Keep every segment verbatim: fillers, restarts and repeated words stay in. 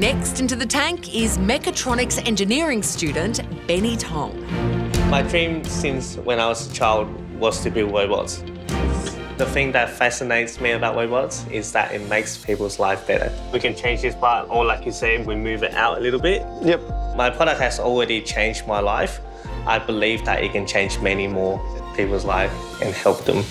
Next into the tank is mechatronics engineering student Benny Tong. My dream since when I was a child was to build robots. The thing that fascinates me about robots is that it makes people's life better. We can change this part, or like you said, we move it out a little bit. Yep. My product has already changed my life. I believe that it can change many more people's lives and help them.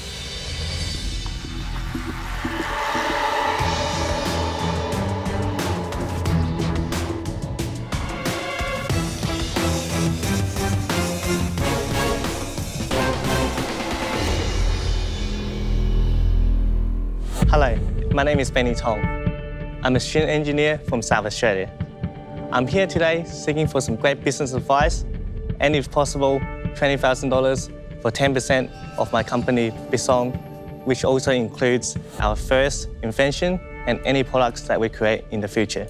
Hello, my name is Benny Tong. I'm a student engineer from South Australia. I'm here today seeking for some great business advice and, if possible, twenty thousand dollars for ten percent of my company, Bitzong, which also includes our first invention and any products that we create in the future.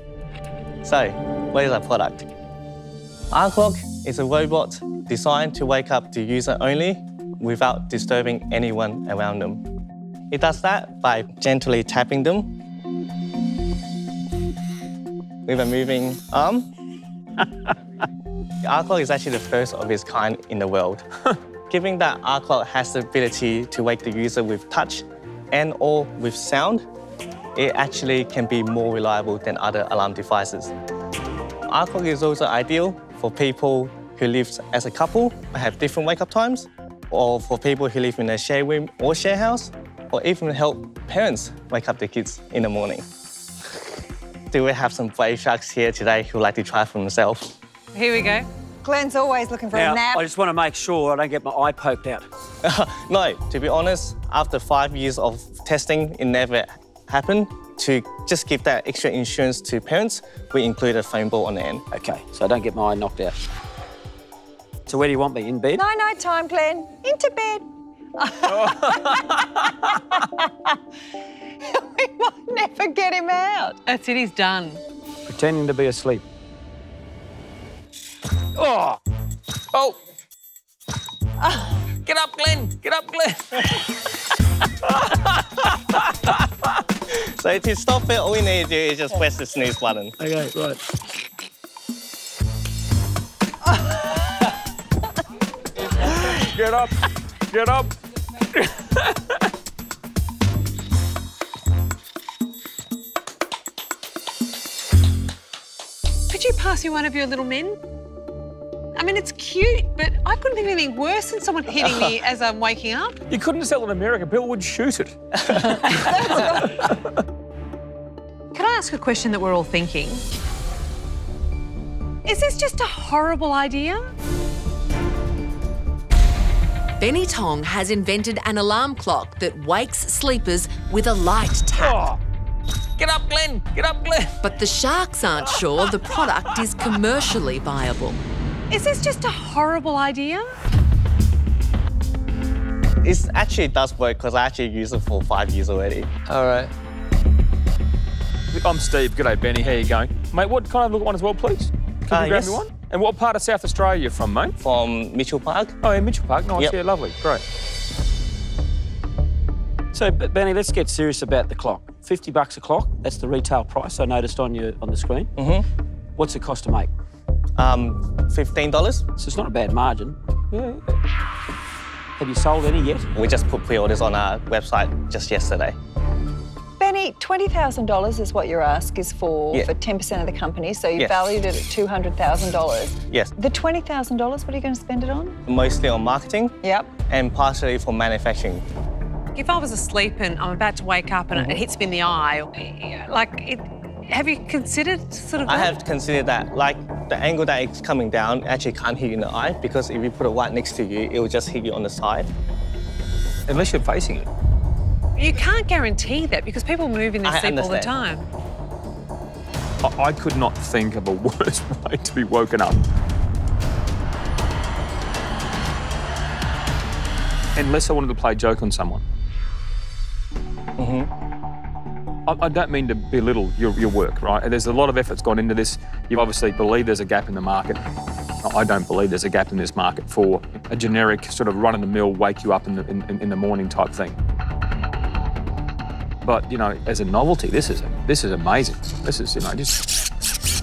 So, what is our product? Our clock is a robot designed to wake up the user only without disturbing anyone around them. It does that by gently tapping them with a moving arm. Our clock is actually the first of its kind in the world. Given that our clock has the ability to wake the user with touch and or with sound, it actually can be more reliable than other alarm devices. Our clock is also ideal for people who live as a couple and have different wake-up times, or for people who live in a share room or share house, or even help parents wake up their kids in the morning. Do we have some brave sharks here today who like to try for themselves? Here we go. Glenn's always looking for now, a nap. I just want to make sure I don't get my eye poked out. No, to be honest, after five years of testing, it never happened. To just give that extra insurance to parents, we include a foam ball on the end. OK, so I don't get my eye knocked out. So where do you want me, in bed? No, no time, Glenn. Into bed. We might never get him out. That's it, he's done. Pretending to be asleep. Oh! Oh! Oh. Get up, Glenn! Get up, Glenn! So to stop it, all we need to do is just press the snooze button. OK, right. Get up! Get up! Could you pass me one of your little men? I mean, it's cute, but I couldn't think of anything worse than someone hitting me as I'm waking up. You couldn't sell in America. Bill would shoot it. Can I ask a question that we're all thinking? Is this just a horrible idea? Benny Tong has invented an alarm clock that wakes sleepers with a light tap. Oh. Get up, Glenn! Get up, Glenn! But the sharks aren't sure the product is commercially viable. Is this just a horrible idea? It actually does work because I actually use it for five years already. All right. I'm Steve. G'day, Benny. How you going? Mate, what, can I have a look at one as well, please? Can uh, you grab yes. me one? And what part of South Australia are you from, mate? From Mitchell Park. Oh, yeah, Mitchell Park. Nice, yep. Yeah, lovely. Great. So, Benny, let's get serious about the clock. fifty bucks a clock, that's the retail price I noticed on your on the screen. Mm-hmm. What's it cost to make? Um, fifteen dollars. So it's not a bad margin. Yeah. Have you sold any yet? We just put pre-orders on our website just yesterday. Benny, twenty thousand dollars is what your ask is for, yeah. for ten percent of the company, so you yes. valued it at two hundred thousand dollars. Yes. The twenty thousand dollars, what are you going to spend it on? Mostly on marketing. Yep. And partially for manufacturing. If I was asleep and I'm about to wake up and mm-hmm. it hits me in the eye, like, it, have you considered sort of I that? have considered that. Like, the angle that it's coming down actually can't hit you in the eye, because if you put it right next to you, it will just hit you on the side. Unless you're facing it. You can't guarantee that because people move in their I sleep understand. all the time. I, I could not think of a worse way to be woken up. Unless I wanted to play a joke on someone. Mm-hmm. I, I don't mean to belittle your, your work, right? There's a lot of effort's gone into this. You obviously believe there's a gap in the market. I don't believe there's a gap in this market for a generic sort of run-of-the-mill, wake you up in the, in, in the morning type thing. But, you know, as a novelty, this is, this is amazing. This is, you know, just...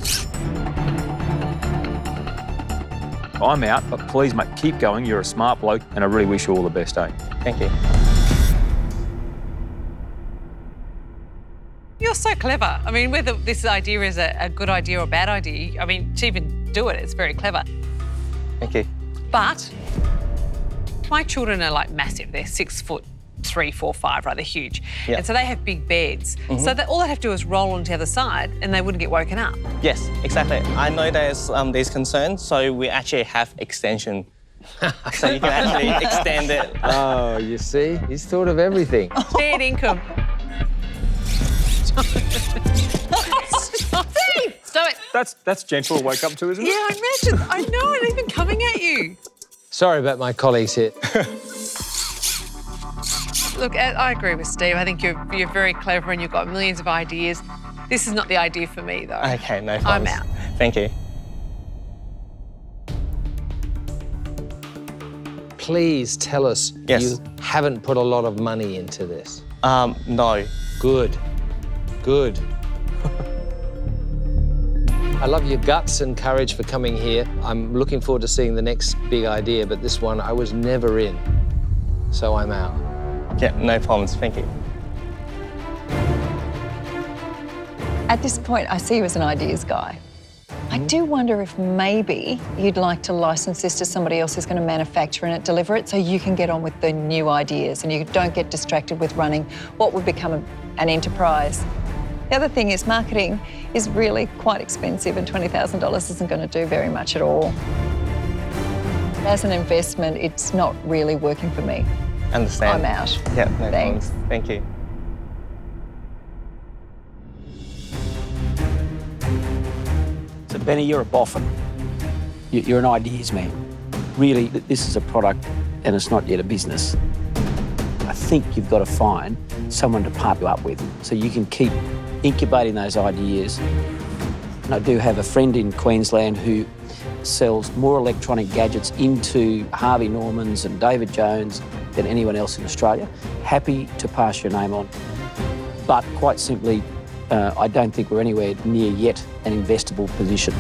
I'm out, but please, mate, keep going. You're a smart bloke, and I really wish you all the best, eh? Thank you. You're so clever. I mean, whether this idea is a, a good idea or a bad idea, I mean, to even do it, it's very clever. Thank you. But my children are, like, massive. They're six foot three, four, five, rather huge. Yep. And so they have big beds. Mm-hmm. So that all they have to do is roll onto the other side and they wouldn't get woken up. Yes, exactly. I know there's, um, there's concerns, so we actually have extension. So you can actually extend it. Oh, you see? He's thought of everything. Shared income. Stop it! Stop it! That's, that's gentle to wake up to, isn't it? Yeah, I imagine. I know, and even coming at you. Sorry about my colleagues here. Look, I agree with Steve. I think you're, you're very clever and you've got millions of ideas. This is not the idea for me, though. OK, no problems. I'm out. Thank you. Please tell us yes. you haven't put a lot of money into this. Um, no. Good. Good. I love your guts and courage for coming here. I'm looking forward to seeing the next big idea, but this one I was never in, so I'm out. Yeah, no problems. Thank you. At this point, I see you as an ideas guy. I do wonder if maybe you'd like to license this to somebody else who's going to manufacture and deliver it so you can get on with the new ideas and you don't get distracted with running what would become a, an enterprise. The other thing is marketing is really quite expensive and twenty thousand dollars isn't going to do very much at all. As an investment, it's not really working for me. Understand. I'm out. Yeah, no thanks. Problems. Thank you. So, Benny, you're a boffin. You're an ideas man. Really, this is a product and it's not yet a business. I think you've got to find someone to partner up with so you can keep incubating those ideas. And I do have a friend in Queensland who sells more electronic gadgets into Harvey Norman's and David Jones than anyone else in Australia. Happy to pass your name on. But quite simply, uh, I don't think we're anywhere near yet an investable position.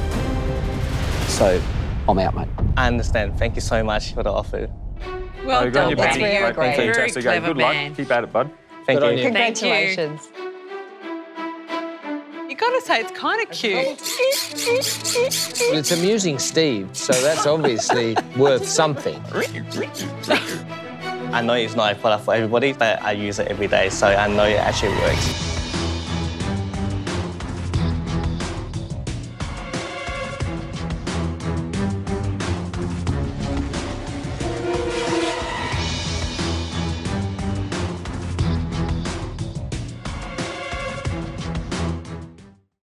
So I'm out, mate. I understand. Thank you so much for the offer. Well oh, done, Benny. You're a great, very fantastic. Clever Good man. Luck. Keep at it, bud. Thank Good you. you. Congratulations. You've got to say, it's kind of cute. Well, it's amusing, Steve, so that's obviously worth something. I know it's not a product for everybody, but I use it every day, so I know it actually works.